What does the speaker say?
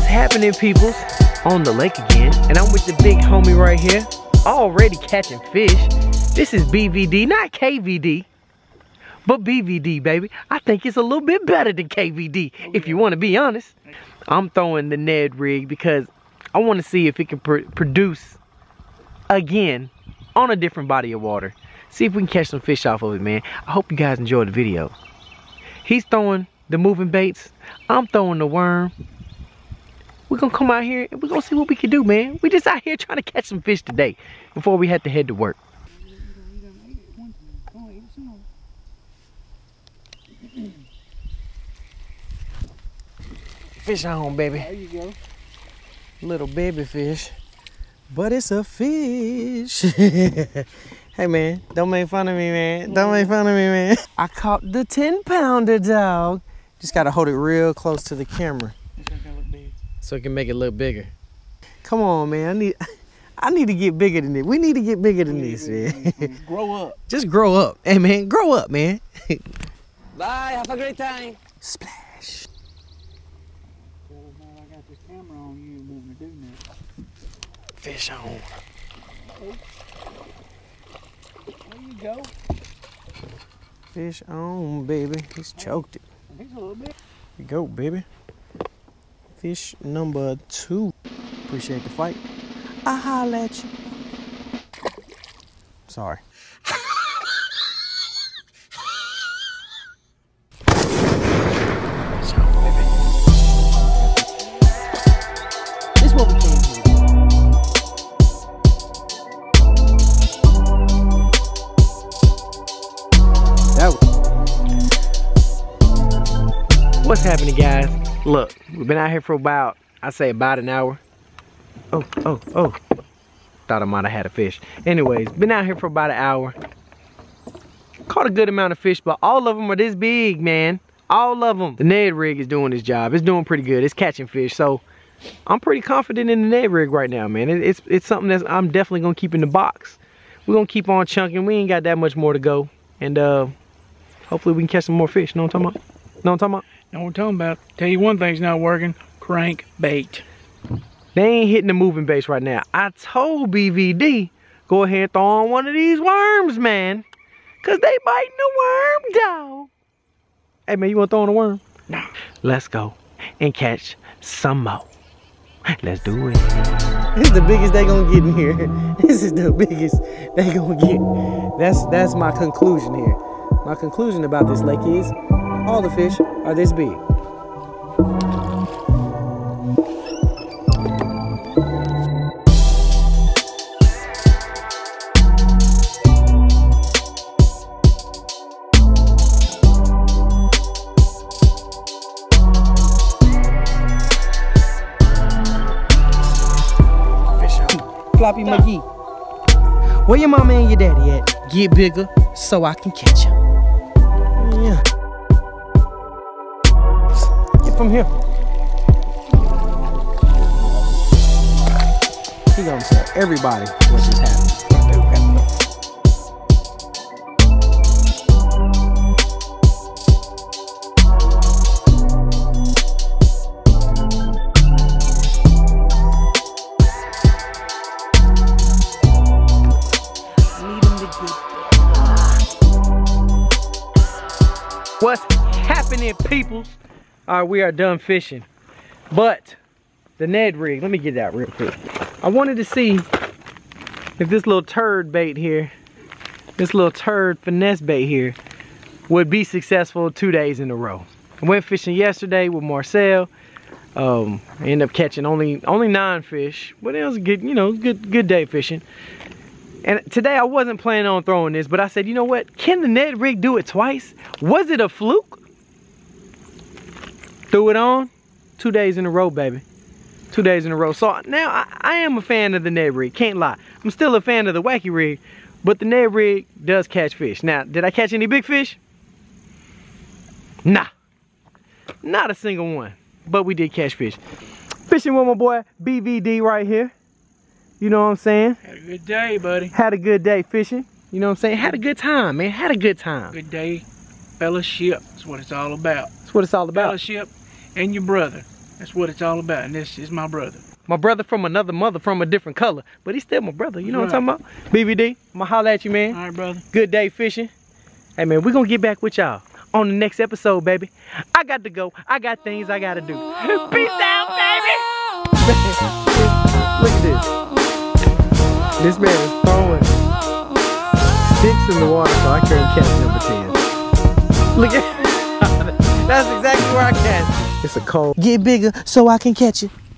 What's happening, peoples? On the lake again, and I'm with the big homie right here, already catching fish. This is BVD, not KVD, but BVD, baby. I think it's a little bit better than KVD, if you want to be honest. I'm throwing the Ned Rig because I want to see if it can produce again on a different body of water. See if we can catch some fish off of it, man. I hope you guys enjoyed the video. He's throwing the moving baits. I'm throwing the worm. We're gonna come out here and we're gonna see what we can do, man. We just out here trying to catch some fish today before we have to head to work. Fish on, baby. There you go. Little baby fish. But it's a fish. Hey man, don't make fun of me, man. Don't make fun of me, man. I caught the 10-pounder, dog. Just gotta hold it real close to the camera so it can make it look bigger. Come on, man. I need to get bigger than this. We need to get bigger than this, man. Grow up. Just grow up. Hey man, grow up, man. Bye, have a great time. Splash. Oh man, I got this camera on you and wanting to do that. Fish on. Oh. There you go. Fish on, baby. He's choked it. He's a little bit. Here you go, baby. Fish number 2. Appreciate the fight. I holla at you. Sorry. What's happening, guys? Look, we've been out here for about, I'd say about an hour. Oh. Thought I might have had a fish. Anyways, been out here for about an hour. Caught a good amount of fish, but all of them are this big, man. All of them. The Ned Rig is doing its job. It's doing pretty good. It's catching fish, so I'm pretty confident in the Ned Rig right now, man. It's something that I'm definitely going to keep in the box. We're going to keep on chunking. We ain't got that much more to go. And hopefully we can catch some more fish. Know what I'm talking about? Know what I'm talking about? Know what I'm talking about. Tell you one thing's not working, crank bait. They ain't hitting the moving baits right now. I told BVD, go ahead and throw on one of these worms, man. Cause they biting the worm, dog. Hey man, you wanna throw on a worm? No. Let's go and catch some more. Let's do it. This is the biggest they gonna get in here. This is the biggest they gonna get. That's my conclusion here. My conclusion about this lake is all the fish are this big. Floppy McGee. Where your mama and your daddy at? Get bigger so I can catch you. Yeah. From here. He gonna tell everybody what just happened. What's happening, peoples? All right, we are done fishing, but the Ned Rig, let me get that real quick. I wanted to see if this little turd bait here, this little turd finesse bait here, would be successful 2 days in a row. I went fishing yesterday with Marcel. I ended up catching only 9 fish, but it was good, you know, good day fishing. And today I wasn't planning on throwing this, but I said, you know what? Can the Ned Rig do it twice? Was it a fluke? Threw it on 2 days in a row, baby. 2 days in a row. So now I am a fan of the Ned Rig, can't lie. I'm still a fan of the Wacky Rig, but the Ned Rig does catch fish. Now, did I catch any big fish? Nah, not a single one, but we did catch fish. Fishing with my boy BVD right here. You know what I'm saying? Had a good day, buddy. Had a good day fishing. You know what I'm saying? Had a good time, man. Had a good time. Good day, fellowship. That's what it's all about. Fellowship and your brother. That's what it's all about, and this is my brother. My brother from another mother, from a different color, but he's still my brother. You know what I'm talking about? BBD, I'ma holler at you, man. All right, brother. Good day fishing. Hey, man, we're gonna get back with y'all on the next episode, baby. I got to go. I got things I gotta do. Peace out, baby. Look at this. This man is throwing sticks in the water, so I couldn't catch number 10. Look at. That's exactly where I catch it. It's a cold. Get bigger so I can catch it.